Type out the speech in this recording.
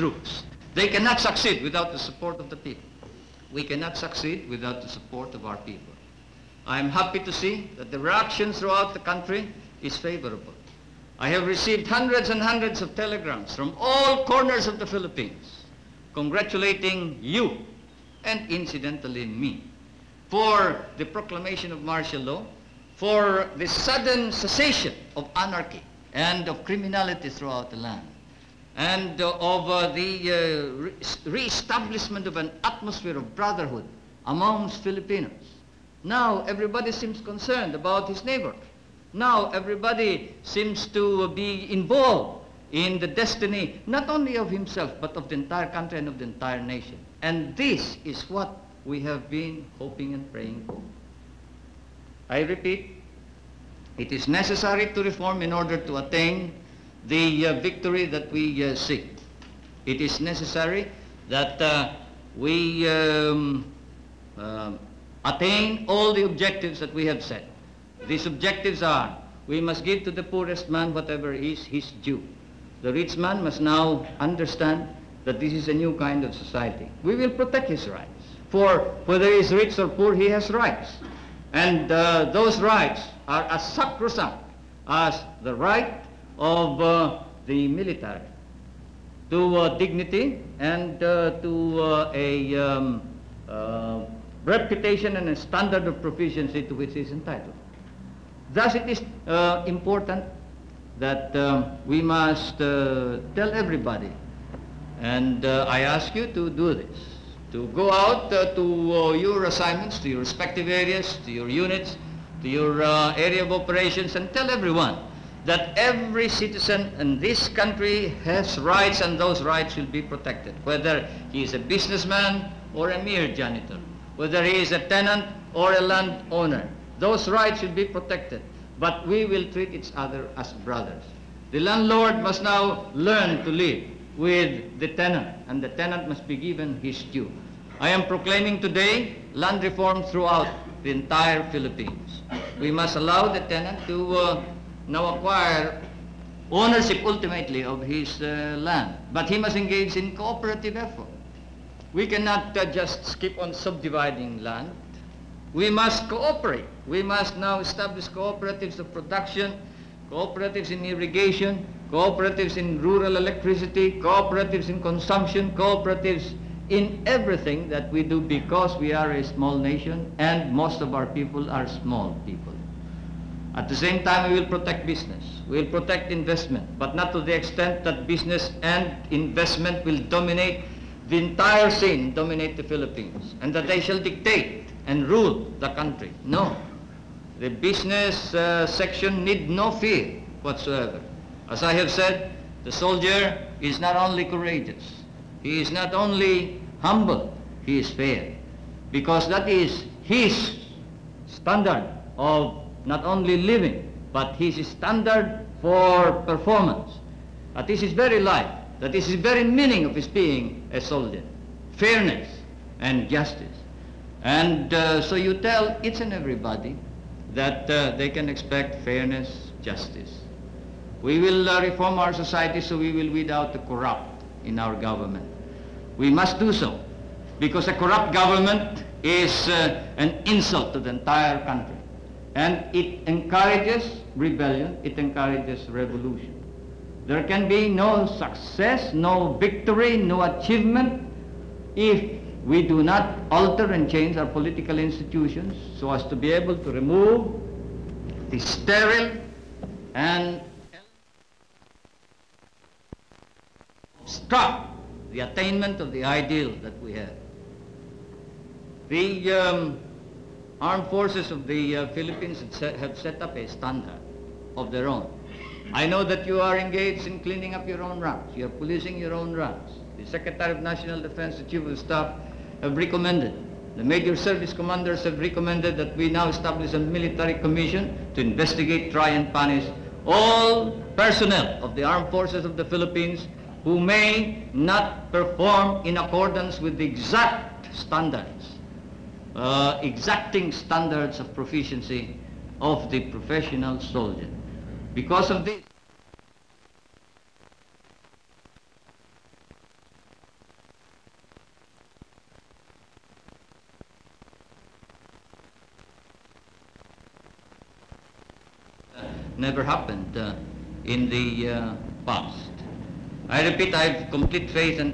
troops. They cannot succeed without the support of the people. We cannot succeed without the support of our people. I am happy to see that the reaction throughout the country is favorable. I have received hundreds and hundreds of telegrams from all corners of the Philippines congratulating you and incidentally me for the proclamation of martial law, for the sudden cessation of anarchy and of criminality throughout the land, and of the re-establishment of an atmosphere of brotherhood amongst Filipinos. Now everybody seems concerned about his neighbor. Now everybody seems to be involved in the destiny not only of himself but of the entire country and of the entire nation. And this is what we have been hoping and praying for. I repeat, it is necessary to reform in order to attain the victory that we seek. It is necessary that we attain all the objectives that we have set. These objectives are, we must give to the poorest man whatever is his due. The rich man must now understand that this is a new kind of society. We will protect his rights. For whether he is rich or poor, he has rights. And those rights are as sacrosanct as the right of the military to dignity and to a reputation and a standard of proficiency to which he is entitled. Thus, it is important that we must tell everybody, and I ask you to do this, to go out to your assignments, to your respective areas, to your units, to your area of operations, and tell everyone that every citizen in this country has rights, and those rights will be protected, whether he is a businessman or a mere janitor, whether he is a tenant or a landowner. Those rights should be protected, but we will treat each other as brothers. The landlord must now learn to live with the tenant, and the tenant must be given his due. I am proclaiming today land reform throughout the entire Philippines. We must allow the tenant to now acquire ownership ultimately of his land, but he must engage in cooperative effort. We cannot just keep on subdividing land. We must cooperate. We must now establish cooperatives of production, cooperatives in irrigation, cooperatives in rural electricity, cooperatives in consumption, cooperatives in everything that we do, because we are a small nation and most of our people are small people. At the same time, we will protect business. We will protect investment, but not to the extent that business and investment will dominate the entire scene, dominate the Philippines, and that they shall dictate and rule the country. No. The business section need no fear whatsoever. As I have said, the soldier is not only courageous, he is not only humble, he is fair. Because that is his standard of not only living, but his standard for performance. That is his very life, that is his very meaning of his being a soldier. Fairness and justice. And so you tell each and everybody that they can expect fairness, justice. We will reform our society, so we will weed out the corrupt in our government. We must do so, because a corrupt government is an insult to the entire country. And it encourages rebellion, it encourages revolution. There can be no success, no victory, no achievement if we do not alter and change our political institutions so as to be able to remove the sterile and obstruct the attainment of the ideal that we have. The armed forces of the Philippines have set up a standard of their own. I know that you are engaged in cleaning up your own ranks. You are policing your own ranks. The Secretary of National Defense, the Chief of Staff, have recommended, the major service commanders have recommended that we now establish a military commission to investigate, try and punish all personnel of the armed forces of the Philippines who may not perform in accordance with the exact standards, exacting standards of proficiency of the professional soldier. Because of this, never happened in the past. I repeat, I have complete faith and